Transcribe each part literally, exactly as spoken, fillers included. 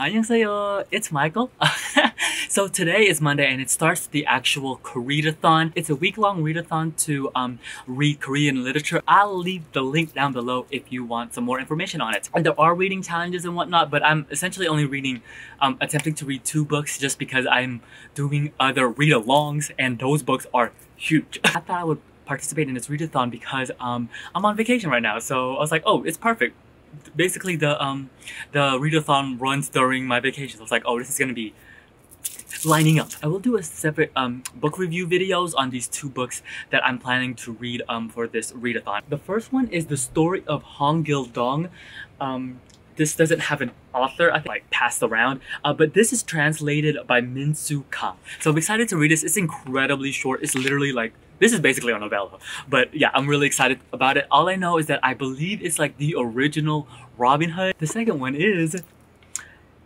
Annyeonghaseyo, it's Michael. So today is Monday and it starts the actual Koreadathon. It's a week-long readathon to um, read Korean literature. I'll leave the link down below if you want some more information on it. And there are reading challenges and whatnot, but I'm essentially only reading, um, attempting to read two books just because I'm doing other read-alongs and those books are huge. I thought I would participate in this readathon because um, I'm on vacation right now, so I was like, oh, it's perfect. Basically, the um, the readathon runs during my vacation. I was like, oh, this is gonna be lining up. I will do a separate um, book review videos on these two books that I'm planning to read um, for this readathon. The first one is The Story of Hong Gil Dong. Um, this doesn't have an author, I think, like passed around, uh, but this is translated by Min Su Ka. So I'm excited to read this. It's incredibly short. It's literally like, this is basically a novella, but yeah, I'm really excited about it. All I know is that I believe it's like the original Robin Hood. The second one is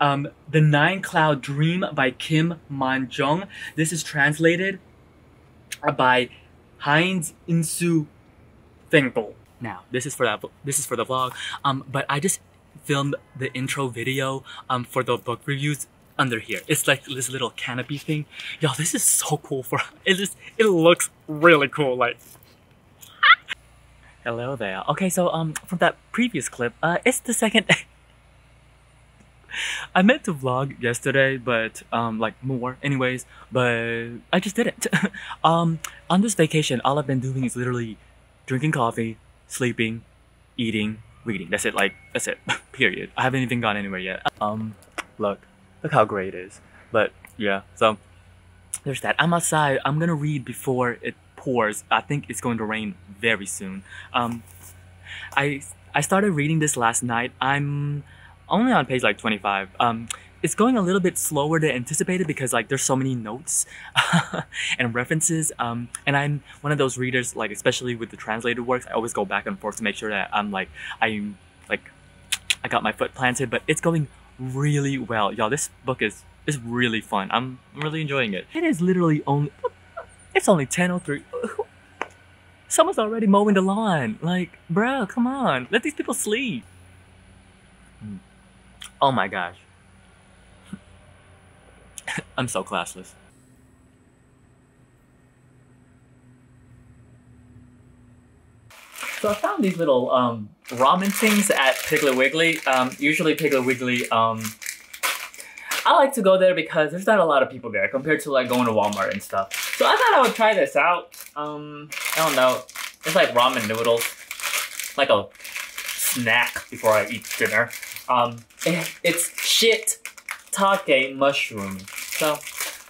um, The Nine Cloud Dream by Kim Man-jung. This is translated by Heinz Insoo Fengtul. Now, this is for that. This is for the vlog. Um, but I just filmed the intro video um for the book reviews under here. It's like this little canopy thing. Y'all, this is so cool for it. Just it looks really cool. Like, hello there. Okay, so um, from that previous clip, uh, it's the second. I meant to vlog yesterday, but um, like more, anyways. But I just didn't. um, on this vacation, all I've been doing is literally drinking coffee, sleeping, eating, reading. That's it. Like that's it. Period. I haven't even gone anywhere yet. Um, look. Look how great it is. But yeah, so there's that. I'm outside. I'm gonna read before it pours. I think it's going to rain very soon. Um, I I started reading this last night. I'm only on page like twenty-five. Um, it's going a little bit slower than anticipated because like there's so many notes and references. Um, and I'm one of those readers, like especially with the translated works, I always go back and forth to make sure that I'm like I'm like I got my foot planted. But it's going really well, y'all. This book is is really fun. I'm really enjoying it. It is literally only it's only ten oh three. Someone's already mowing the lawn. Like, bro, come on, let these people sleep. Oh my gosh, I'm so classless. So I found these little um, ramen things at Piggly Wiggly. Um, usually Piggly Wiggly, um, I like to go there because there's not a lot of people there compared to like going to Walmart and stuff. So I thought I would try this out. Um, I don't know. It's like ramen noodles, like a snack before I eat dinner. Um, it, it's shiitake mushroom. So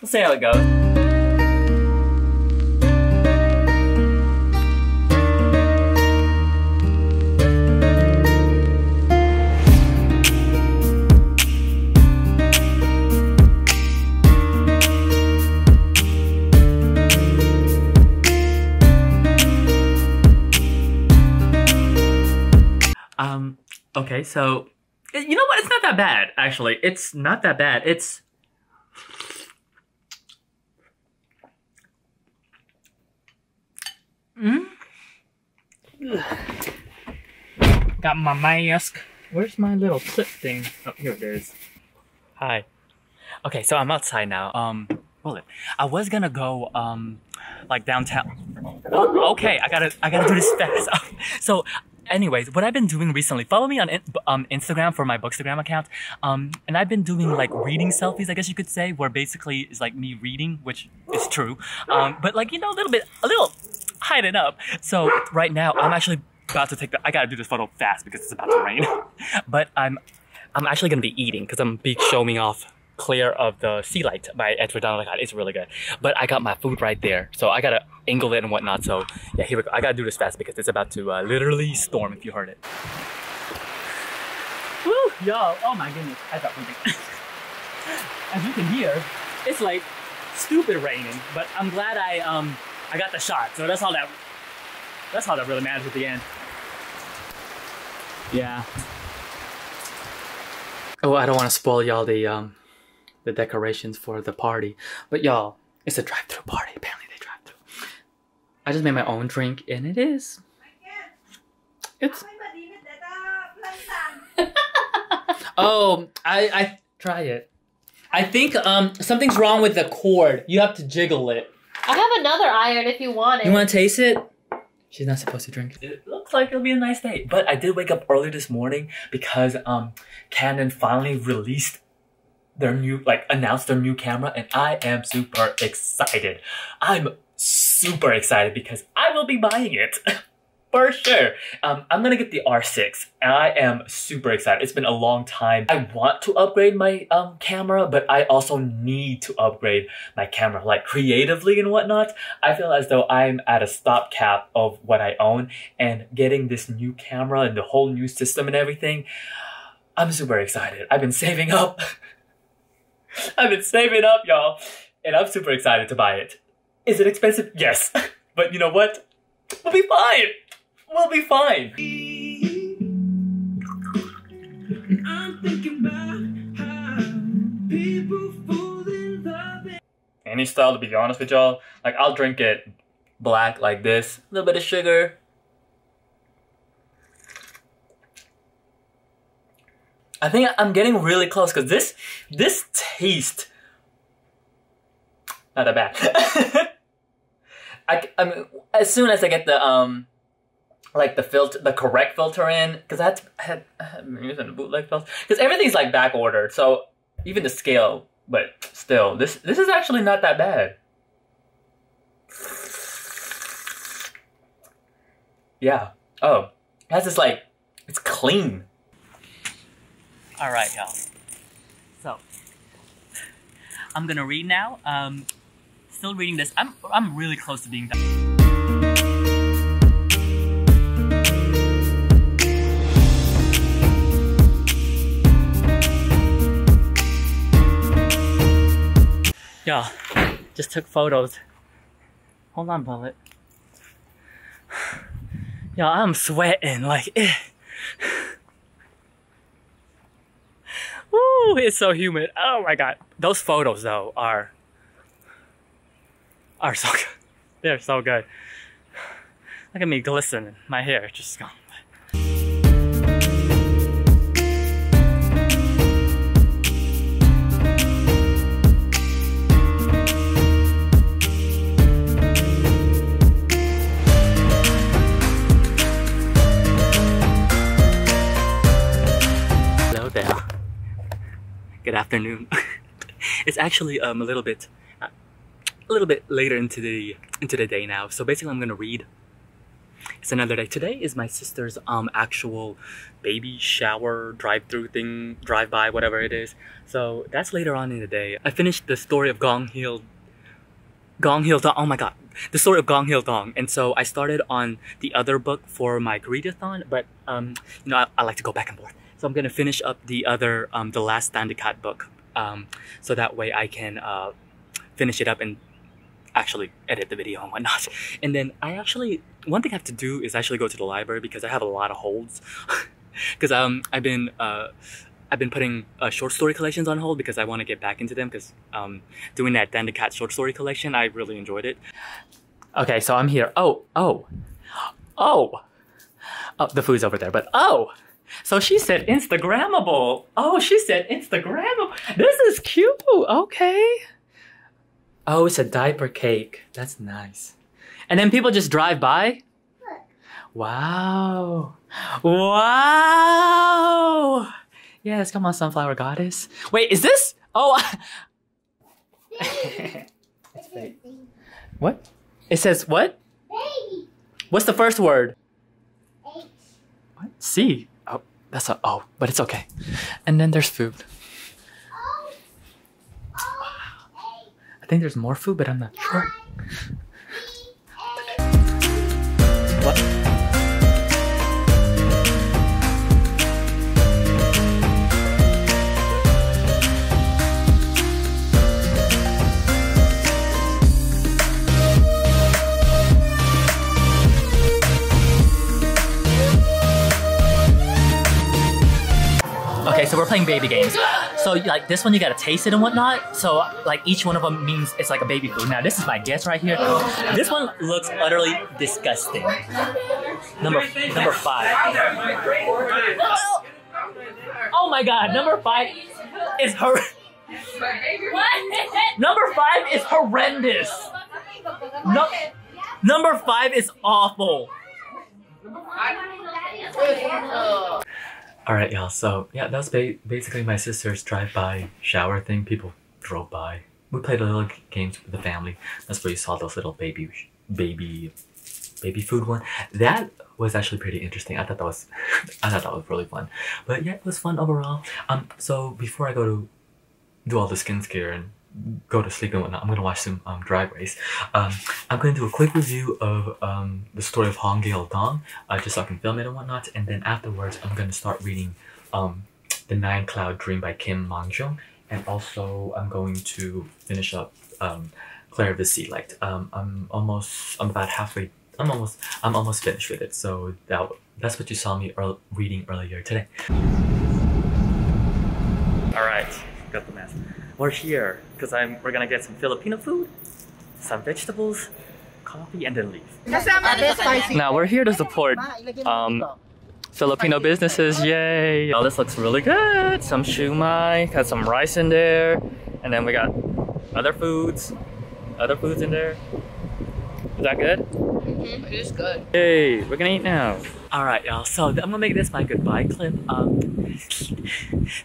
we'll see how it goes. Um, okay, so, you know what? It's not that bad, actually. It's not that bad. It's... Mm? Got my mask. Where's my little clip thing? Oh, here it is. Hi. Okay, so I'm outside now. Um, hold it. I was gonna go, um, like downtown. Oh, okay, I gotta, I gotta do this fast. So, anyways, what I've been doing recently, follow me on um, Instagram for my Bookstagram account. Um, and I've been doing like reading selfies, I guess you could say, where basically it's like me reading, which is true. Um, but like, you know, a little bit, a little hiding up. So right now I'm actually about to take the, I gotta do this photo fast because it's about to rain. But I'm, I'm actually gonna be eating because I'm be showing off Claire of the Sea Light by Danticat. It's really good. But I got my food right there. So I gotta angle it and whatnot. So yeah, here we go. I gotta do this fast because it's about to uh, literally storm if you heard it. Woo! Yo, oh my goodness. I dropped something. As you can hear, it's like stupid raining, but I'm glad I um I got the shot. So that's all that that's all that really matters at the end. Yeah. Oh, I don't wanna spoil y'all the um the decorations for the party, but y'all, it's a drive-through party. Apparently they drive through. I just made my own drink and it is it's oh I, I Try it. I think um something's wrong with the cord. You have to jiggle it. I have another iron if you want it. You want to taste it? She's not supposed to drink. It looks like it'll be a nice day. But I did wake up early this morning because um Canon finally released their new, like, announced their new camera, and I am super excited. I'm super excited because I will be buying it. For sure. Um, I'm gonna get the R six. And I am super excited. It's been a long time. I want to upgrade my um, camera, but I also need to upgrade my camera, like creatively and whatnot. I feel as though I'm at a stopgap of what I own, and getting this new camera and the whole new system and everything, I'm super excited. I've been saving up. I've been saving up, y'all. And I'm super excited to buy it. Is it expensive? Yes. But you know what? We'll be fine. We'll be fine. I'm thinking about how people fall in love. Any style, to be honest with y'all. Like, I'll drink it black like this. A little bit of sugar. I think I'm getting really close because this, this taste, not that bad. I, I mean, as soon as I get the, um, like the filter, the correct filter in, because I, I, I had been using the bootleg filter, because everything's like back ordered, so even the scale, but still, this this is actually not that bad. Yeah. Oh, it has this, like, it's clean. All right, y'all. So I'm gonna read now. Um, still reading this. I'm I'm really close to being done. Y'all, just took photos. Hold on, Bullet. Y'all, I'm sweating like eh. Woo, it's so humid. Oh my god. Those photos though are are so good. They're so good. Look at me glistening. My hair just gone. Good afternoon. It's actually um, a little bit, uh, a little bit later into the into the day now. So basically, I'm gonna read. It's another day. Today is my sister's um actual baby shower drive-through thing, drive-by, whatever it is. So that's later on in the day. I finished the story of Hong Gil, Hong Gil Dong. Oh my god, the story of Hong Gil Dong. And so I started on the other book for my Koreadathon, but um, you know, I, I like to go back and forth. So I'm gonna finish up the other, um, the last Danticat book, um, so that way I can uh, finish it up and actually edit the video and whatnot. And then I actually, one thing I have to do is actually go to the library because I have a lot of holds. Because um, I've been, uh, I've been putting uh, short story collections on hold because I want to get back into them. Because um, doing that Danticat short story collection, I really enjoyed it. Okay, so I'm here. Oh, oh, oh, oh, the food's over there, but oh. So she said Instagrammable. Oh, she said Instagrammable. This is cute. Okay. Oh, it's a diaper cake. That's nice. And then people just drive by? Look. Wow. Wow. Yes, come on, Sunflower Goddess. Wait, is this? Oh. It's fake. What? It says what? Baby. What's the first word? H. What? C. That's a oh, but it's okay. And then there's food. Oh, oh, wow. I think there's more food, but I'm not sure. What? Okay, so we're playing baby games. So like this one, you gotta taste it and whatnot. So like each one of them means it's like a baby food. Now this is my guess right here. This one looks utterly disgusting. Number number five. Oh, oh my god, number five is her. Number five is horrendous. No, number five is awful. Alright y'all, so yeah, that's ba basically my sister's drive-by shower thing. People drove by. We played a little games with the family. That's where you saw those little baby, baby, baby food one. That was actually pretty interesting. I thought that was, I thought that was really fun. But yeah, it was fun overall. Um, so before I go to do all the skincare and go to sleep and whatnot, I'm gonna watch some um, Drag Race. Um, I'm gonna do a quick review of um, the story of Hong Gil Dong, uh, just so I can film it and whatnot. And then afterwards, I'm gonna start reading um, The Nine Cloud Dream by Kim Man-jung. And also, I'm going to finish up um, Claire of the Sea Light. Um, I'm almost, I'm about halfway, I'm almost, I'm almost finished with it. So that that's what you saw me earl reading earlier today. All right, got the mask. We're here because I'm. We're gonna get some Filipino food, some vegetables, coffee, and then leave. Now we're here to support um, Filipino businesses. Yay! Oh, this looks really good. Some shumai, got some rice in there, and then we got other foods, other foods in there. Is that good? Mm-hmm. It is good. Hey, we're gonna eat now. All right, y'all. So I'm gonna make this my goodbye clip. Um,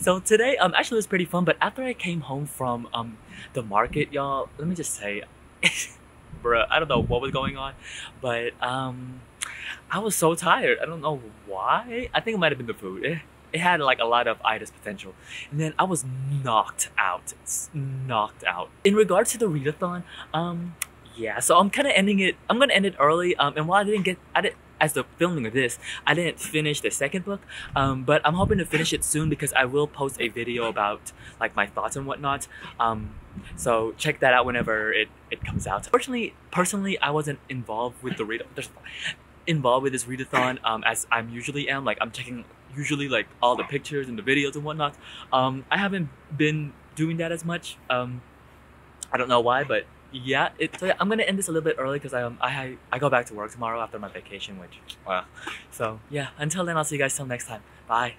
so today, um, actually, it was pretty fun. But after I came home from um the market, y'all, let me just say, bruh, I don't know what was going on, but um, I was so tired. I don't know why. I think it might have been the food. It, it had like a lot of itis potential, and then I was knocked out, knocked out. In regards to the readathon, um. Yeah, so I'm kind of ending it. I'm gonna end it early. Um, and while I didn't get, I didn't as the filming of this, I didn't finish the second book. Um, but I'm hoping to finish it soon because I will post a video about like my thoughts and whatnot. Um, so check that out whenever it it comes out. Personally, personally, I wasn't involved with the read involved with this readathon um, as I'm usually am. Like I'm checking usually like all the pictures and the videos and whatnot. Um, I haven't been doing that as much. Um, I don't know why, but. Yeah, it, so yeah, I'm gonna end this a little bit early because I um I I go back to work tomorrow after my vacation, which wow. So yeah, until then I'll see you guys till next time. Bye.